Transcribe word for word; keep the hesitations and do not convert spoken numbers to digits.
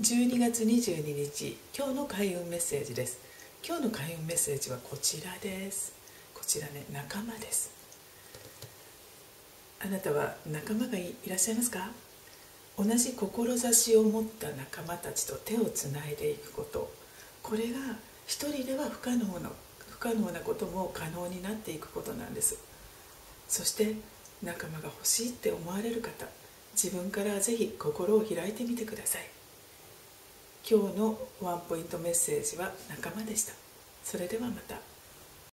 じゅうにがつにじゅうににち、今日の開運メッセージです。今日の開運メッセージはこちらです。こちらね、仲間です。あなたは仲間が い, いらっしゃいますか？同じ志を持った仲間たちと手をつないでいくこと、これが一人では不可能な不可能なことも可能になっていくことなんです。そして仲間が欲しいって思われる方、自分からぜひ心を開いてみてください。今日のワンポイントメッセージは仲間でした。それではまた。